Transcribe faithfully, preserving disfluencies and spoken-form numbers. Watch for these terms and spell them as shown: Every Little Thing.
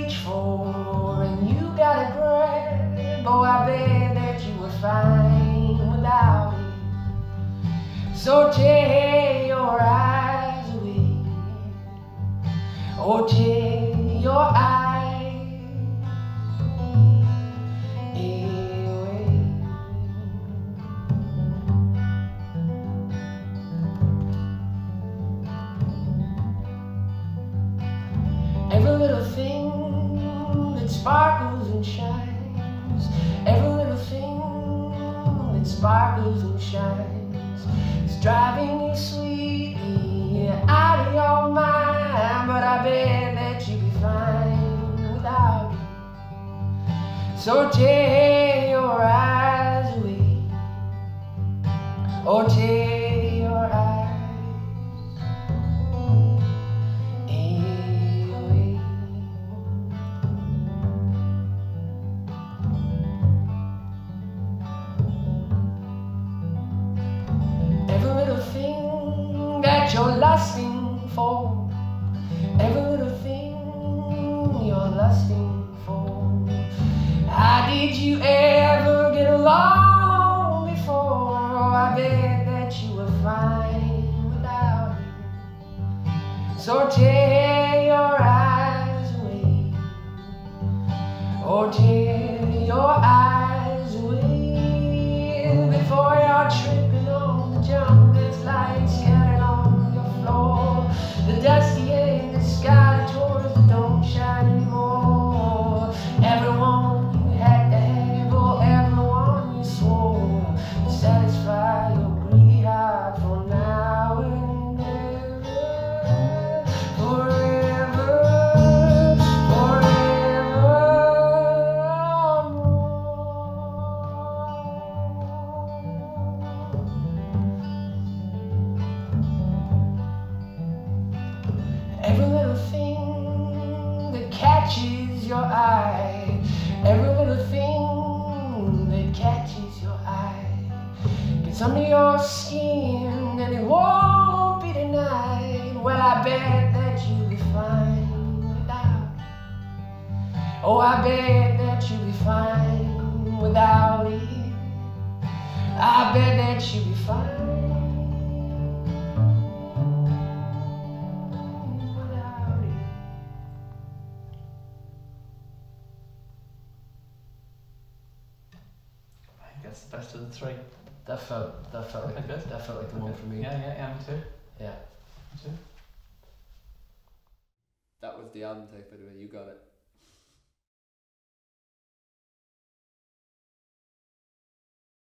reach for and you gotta grab. Oh, I bet that you were fine without it. So tear your eyes away. Oh, tear your eyes. Every little thing that sparkles and shines, every little thing that sparkles and shines, is driving you sweetly out of your mind. But I bet that you'd be fine without it. So tear your eyes away. Oh, tear. You're lusting for every little thing you're lusting for. How did you ever get along before? Oh, I bet that you were fine without it. So tear your eyes away. Oh, tear your eyes away before you're tripping on the jump that's like scattered. The dusty in the sky, the torches that don't shine anymore. Everyone you had to have, or everyone you swore to satisfy your greedy heart for now and ever, forever, forevermore. Every little thing that catches your eye, every little thing that catches your eye, gets under your skin and it won't be denied. Well, I bet that you'll be fine without it. Oh, I bet that you'll be fine without it. I bet that you'll be fine. That's the best of the three. That felt, that felt like, okay. That felt like the okay. One for me. Yeah, yeah, yeah, me too. Yeah. Me too. That was the anthem, by the way, you got it.